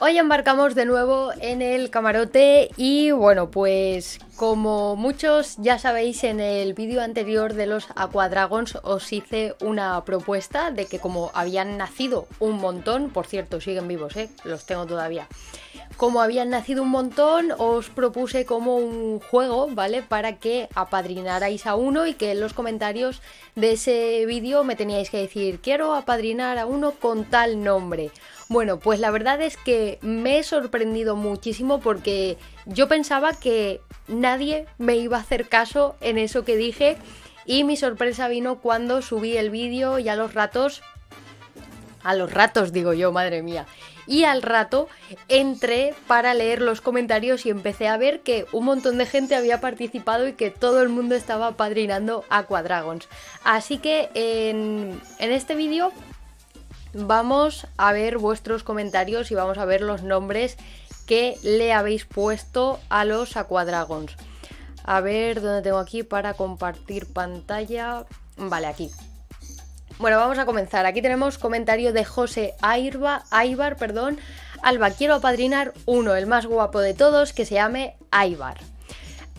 Hoy embarcamos de nuevo en el camarote y bueno, pues como muchos ya sabéis, en el vídeo anterior de los Aqua Dragons os hice una propuesta de que como habían nacido un montón, por cierto siguen vivos, los tengo todavía, como habían nacido un montón os propuse como un juego, ¿vale? Para que apadrinarais a uno y que en los comentarios de ese vídeo me teníais que decir quiero apadrinar a uno con tal nombre. Bueno, pues la verdad es que me he sorprendido muchísimo porque yo pensaba que nadie me iba a hacer caso en eso que dije y mi sorpresa vino cuando subí el vídeo y a los ratos digo yo, madre mía, y al rato entré para leer los comentarios y empecé a ver que un montón de gente había participado y que todo el mundo estaba apadrinando a Aqua Dragons. Así que en este vídeo vamos a ver vuestros comentarios y vamos a ver los nombres que le habéis puesto a los Aqua Dragons. A ver, ¿dónde tengo aquí para compartir pantalla? Vale, aquí. Bueno, vamos a comenzar. Aquí tenemos comentario de José Aibar, perdón. Alba, quiero apadrinar uno, el más guapo de todos, que se llame Aibar.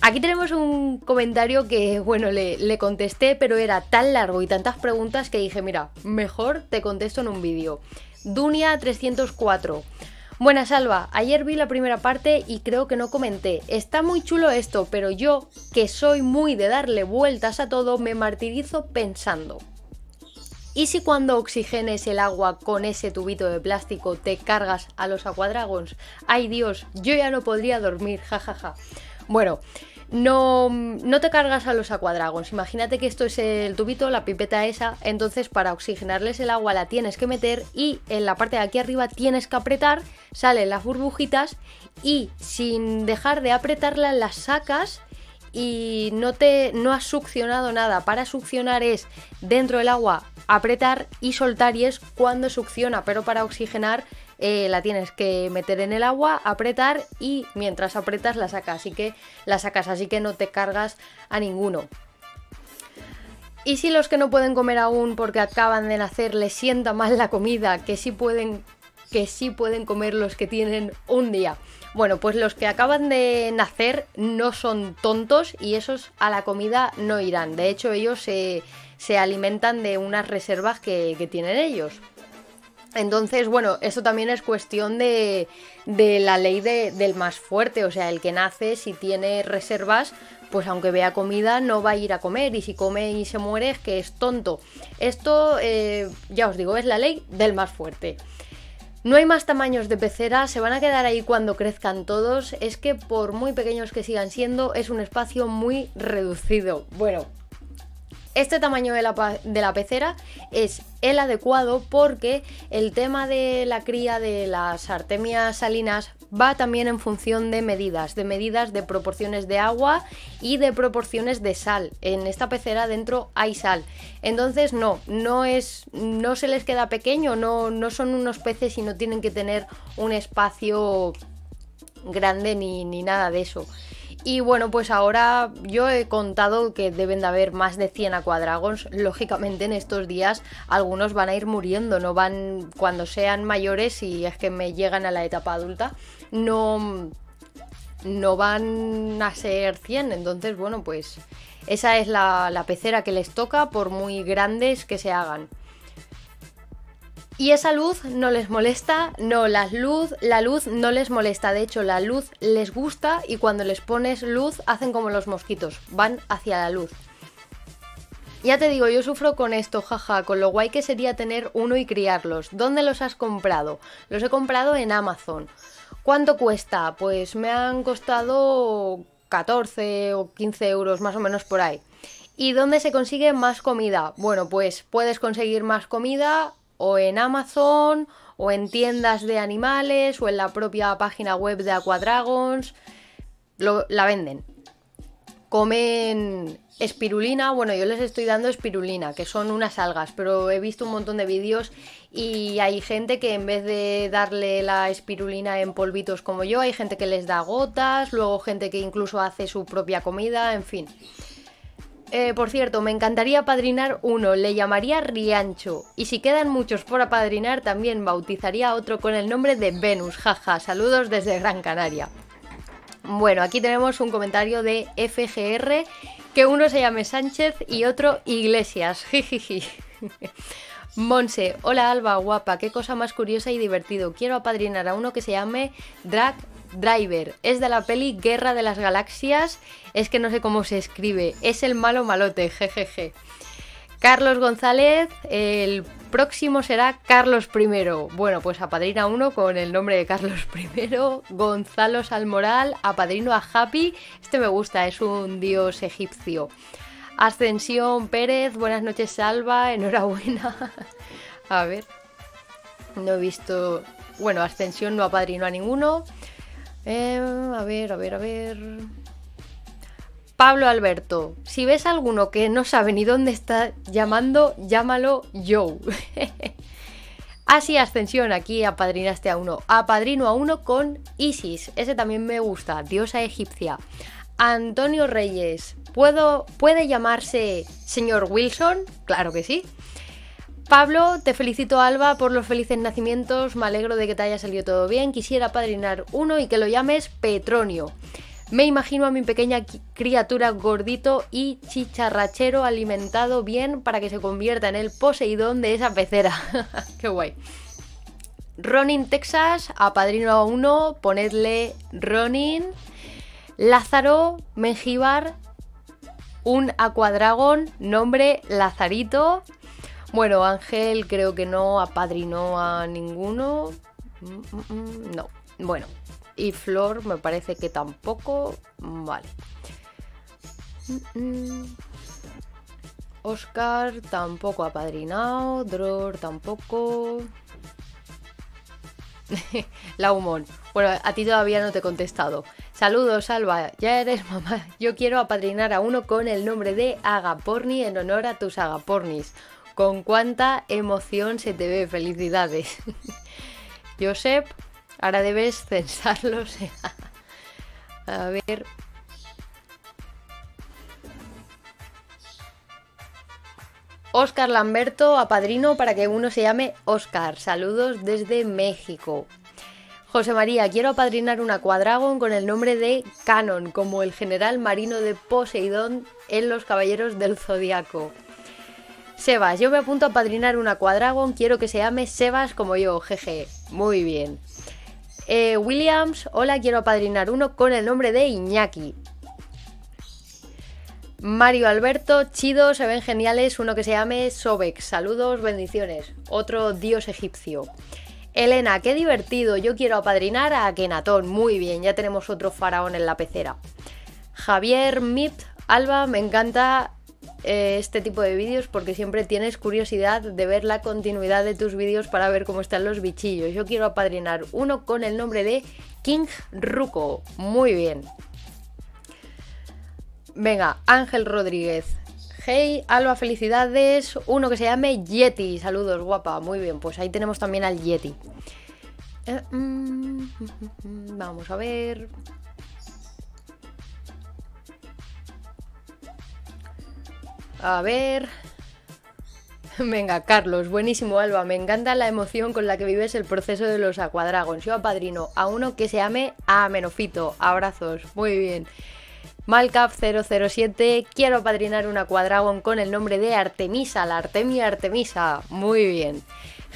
Aquí tenemos un comentario que, bueno, le contesté, pero era tan largo y tantas preguntas que dije, mira, mejor te contesto en un vídeo. Dunia304. Buenas, Alba. Ayer vi la primera parte y creo que no comenté. Está muy chulo esto, pero yo, que soy muy de darle vueltas a todo, me martirizo pensando. ¿Y si cuando oxigenes el agua con ese tubito de plástico te cargas a los Aqua Dragons? Ay, Dios, yo ya no podría dormir, jajaja. Bueno, no te cargas a los Aqua Dragons, imagínate que esto es el tubito, la pipeta esa, entonces para oxigenarles el agua la tienes que meter y en la parte de aquí arriba tienes que apretar, salen las burbujitas y sin dejar de apretarlas las sacas y no has succionado nada. Para succionar es dentro del agua apretar y soltar y es cuando succiona, pero para oxigenar la tienes que meter en el agua, apretar y mientras apretas la sacas, así que no te cargas a ninguno. Y si los que no pueden comer aún porque acaban de nacer les sienta mal la comida, que sí pueden comer los que tienen un día. Bueno, pues los que acaban de nacer no son tontos y esos a la comida no irán. De hecho, ellos se alimentan de unas reservas que tienen ellos. Entonces, bueno, eso también es cuestión de la ley del más fuerte, o sea, el que nace, si tiene reservas, pues aunque vea comida no va a ir a comer y si come y se muere es que es tonto. Esto, ya os digo, es la ley del más fuerte. No hay más tamaños de pecera, se van a quedar ahí cuando crezcan todos, es que por muy pequeños que sigan siendo, es un espacio muy reducido. Bueno, este tamaño de la pecera es el adecuado porque el tema de la cría de las artemias salinas va también en función de medidas de proporciones de agua y de proporciones de sal. En esta pecera dentro hay sal, entonces no se les queda pequeño, no son unos peces y no tienen que tener un espacio grande ni nada de eso. Y bueno, pues ahora yo he contado que deben de haber más de 100 Aqua Dragons. Lógicamente en estos días algunos van a ir muriendo, no van cuando sean mayores, si es que me llegan a la etapa adulta, no van a ser 100. Entonces, bueno, pues esa es la pecera que les toca por muy grandes que se hagan. Y esa luz no les molesta, no, la luz no les molesta, de hecho la luz les gusta y cuando les pones luz hacen como los mosquitos, van hacia la luz. Ya te digo, yo sufro con esto, jaja, con lo guay que sería tener uno y criarlos. ¿Dónde los has comprado? Los he comprado en Amazon. ¿Cuánto cuesta? Pues me han costado 14 o 15 euros, más o menos por ahí. ¿Y dónde se consigue más comida? Bueno, pues puedes conseguir más comida o en Amazon, o en tiendas de animales, o en la propia página web de Aqua Dragons, la venden. Comen espirulina, bueno, yo les estoy dando espirulina, que son unas algas, pero he visto un montón de vídeos y hay gente que en vez de darle la espirulina en polvitos como yo, hay gente que les da gotas, luego gente que incluso hace su propia comida, en fin. Por cierto, me encantaría apadrinar uno, le llamaría Riancho. Y si quedan muchos por apadrinar, también bautizaría a otro con el nombre de Venus, jaja, saludos desde Gran Canaria. Bueno, aquí tenemos un comentario de FGR, que uno se llame Sánchez y otro Iglesias, jijiji. Monse, hola Alba, guapa, qué cosa más curiosa y divertido, quiero apadrinar a uno que se llame Drag Driver, es de la peli Guerra de las Galaxias, es que no sé cómo se escribe, es el malo malote, jejeje. Carlos González, el próximo será Carlos I, bueno pues apadrina uno con el nombre de Carlos I. Gonzalo Salmoral, apadrino a Happy, este me gusta, es un dios egipcio. Ascensión Pérez, buenas noches Salva, enhorabuena. A ver, no he visto, bueno, Ascensión no apadrinó a ninguno. A ver. Pablo Alberto, si ves alguno que no sabe ni dónde está llamando, llámalo yo. Así Ascensión, aquí apadrinaste a uno. Apadrino a uno con Isis, ese también me gusta, diosa egipcia. Antonio Reyes, ¿puede llamarse señor Wilson? Claro que sí. Pablo, te felicito Alba por los felices nacimientos, me alegro de que te haya salido todo bien, quisiera apadrinar uno y que lo llames Petronio. Me imagino a mi pequeña criatura gordito y chicharrachero alimentado bien para que se convierta en el Poseidón de esa pecera. Qué guay. Ronin Texas, apadrino a uno, ponedle Ronin. Lázaro Mengíbar, un Aqua Dragon, nombre Lazarito. Bueno, Ángel creo que no apadrinó a ninguno, no, bueno, y Flor me parece que tampoco, vale. Oscar tampoco apadrinado, Dror tampoco, Laumón, bueno, a ti todavía no te he contestado. Saludos Alba, ya eres mamá, yo quiero apadrinar a uno con el nombre de Agaporni en honor a tus Agapornis. Con cuánta emoción se te ve, felicidades. Josep, ahora debes censarlo. A ver. Óscar Lamberto, apadrino para que uno se llame Óscar. Saludos desde México. José María, quiero apadrinar un Aqua Dragon con el nombre de Canon, como el general marino de Poseidón en los Caballeros del Zodiaco. Sebas, yo me apunto a apadrinar un Aqua Dragon, quiero que se llame Sebas como yo, jeje, muy bien. Williams, hola, quiero apadrinar uno con el nombre de Iñaki. Mario Alberto, chido, se ven geniales, uno que se llame Sobex, saludos, bendiciones, otro dios egipcio. Elena, qué divertido, yo quiero apadrinar a Akenatón, muy bien, ya tenemos otro faraón en la pecera. Javier Mip, Alba, me encanta este tipo de vídeos porque siempre tienes curiosidad de ver la continuidad de tus vídeos para ver cómo están los bichillos. Yo quiero apadrinar uno con el nombre de King Ruco. Muy bien. Venga, Ángel Rodríguez. Hey, Alba, felicidades. Uno que se llame Yeti. Saludos, guapa. Muy bien, pues ahí tenemos también al Yeti. Vamos a ver. A ver... Venga, Carlos, buenísimo Alba, me encanta la emoción con la que vives el proceso de los Aqua Dragons. Yo apadrino a uno que se llame Amenofito, abrazos, muy bien. Malcap007, quiero apadrinar un Aqua Dragon con el nombre de Artemisa, la Artemia Artemisa, muy bien.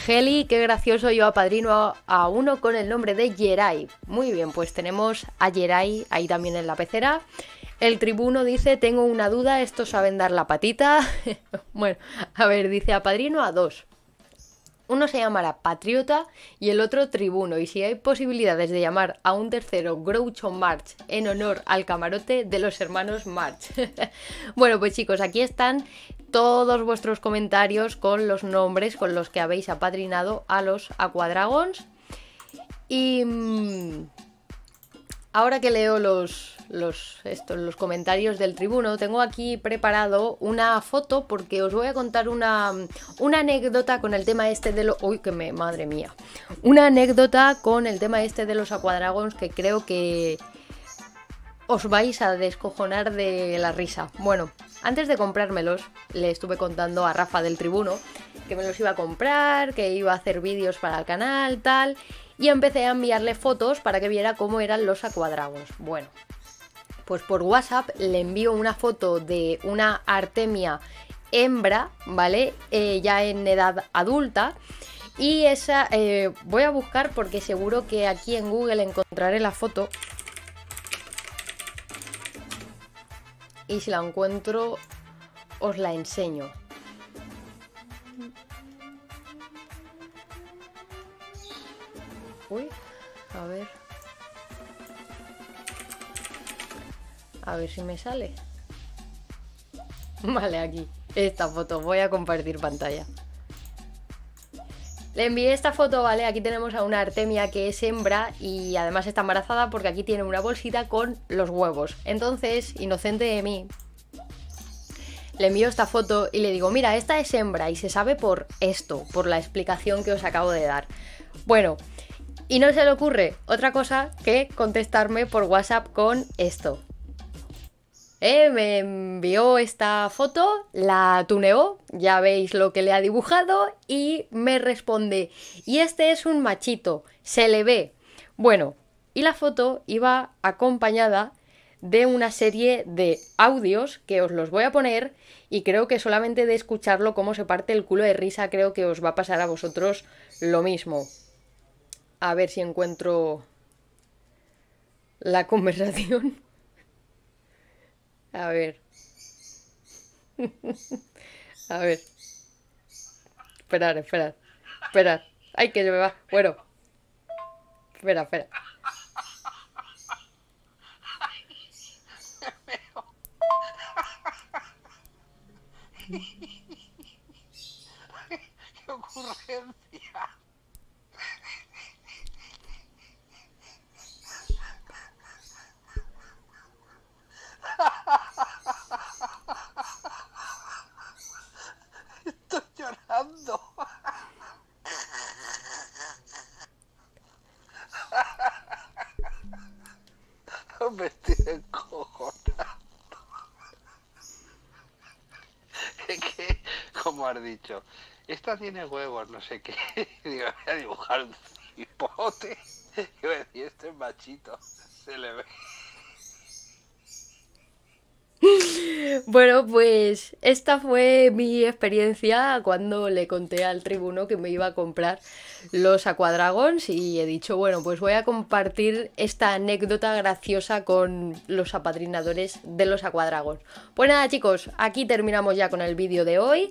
Heli, qué gracioso, yo apadrino a uno con el nombre de Jerai, muy bien, pues tenemos a Jerai ahí también en la pecera. El tribuno dice, tengo una duda, ¿estos saben dar la patita? Bueno, a ver, dice, apadrino a dos. Uno se llamará Patriota y el otro Tribuno. Y si hay posibilidades de llamar a un tercero Groucho Marx en honor al camarote de los hermanos Marx. Bueno, pues chicos, aquí están todos vuestros comentarios con los nombres con los que habéis apadrinado a los Aqua Dragons. Y... ahora que leo los comentarios del tribuno, tengo aquí preparado una foto porque os voy a contar una anécdota con el tema este de los... ¡Uy, que me... madre mía! Una anécdota con el tema este de los Aqua Dragons que creo que os vais a descojonar de la risa. Bueno, Antes de comprármelos, le estuve contando a Rafa del Tribuno que me los iba a comprar, que iba a hacer vídeos para el canal, tal, y empecé a enviarle fotos para que viera cómo eran los Aqua Dragons. Bueno, pues por WhatsApp le envío una foto de una artemia hembra, ¿vale? Ya en edad adulta. Y esa voy a buscar porque seguro que aquí en Google encontraré la foto. Y si la encuentro, os la enseño. Uy, a ver. A ver si me sale. Vale, aquí. Esta foto. Voy a compartir pantalla. Le envié esta foto, ¿vale? Aquí tenemos a una artemia que es hembra y además está embarazada porque aquí tiene una bolsita con los huevos. Entonces, inocente de mí, le envío esta foto y le digo, mira, esta es hembra y se sabe por esto, por la explicación que os acabo de dar. Bueno, y no se le ocurre otra cosa que contestarme por WhatsApp con esto. Me envió esta foto, la tuneó, ya veis lo que le ha dibujado y me responde, y este es un machito, se le ve. Bueno, y la foto iba acompañada de una serie de audios que os los voy a poner y creo que solamente de escucharlo cómo se parte el culo de risa creo que os va a pasar a vosotros lo mismo. A ver si encuentro la conversación. A ver. A ver. Esperar, esperar. Esperar. Ay, que se me va. Bueno. Espera, espera. ¡Qué ocurrencia! Me estoy encojonando. Es que, como has dicho, esta tiene huevos, no sé qué. Digo, voy a dibujar un hipote. Y voy a decir, este es machito, se le ve. Bueno, pues esta fue mi experiencia cuando le conté al tribuno que me iba a comprar los Aqua Dragons y he dicho, bueno, pues voy a compartir esta anécdota graciosa con los apadrinadores de los Aqua Dragons. Pues nada, chicos, aquí terminamos ya con el vídeo de hoy.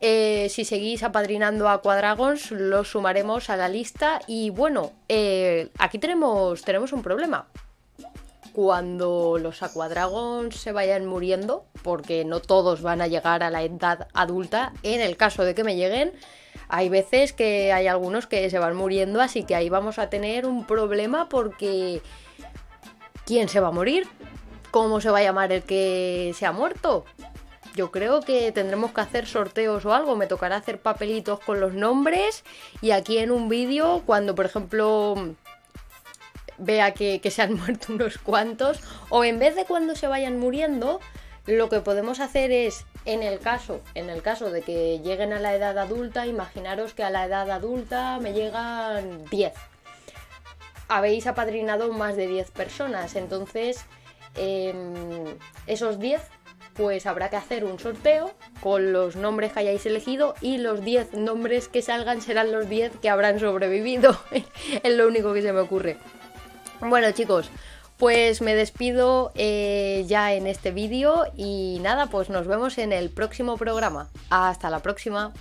Si seguís apadrinando a Aqua Dragons, los sumaremos a la lista y bueno, aquí tenemos un problema. Cuando los Aqua Dragons se vayan muriendo, porque no todos van a llegar a la edad adulta, en el caso de que me lleguen, hay veces que hay algunos que se van muriendo, así que ahí vamos a tener un problema porque ¿quién se va a morir? ¿Cómo se va a llamar el que se ha muerto? Yo creo que tendremos que hacer sorteos o algo, me tocará hacer papelitos con los nombres y aquí en un vídeo, cuando por ejemplo vea que se han muerto unos cuantos, o en vez de cuando se vayan muriendo, lo que podemos hacer es, en el caso de que lleguen a la edad adulta, imaginaros que a la edad adulta me llegan 10. Habéis apadrinado más de 10 personas, entonces esos 10, pues habrá que hacer un sorteo con los nombres que hayáis elegido y los 10 nombres que salgan serán los 10 que habrán sobrevivido. Es lo único que se me ocurre. Bueno, chicos, pues me despido ya en este vídeo y nada, pues nos vemos en el próximo programa. Hasta la próxima.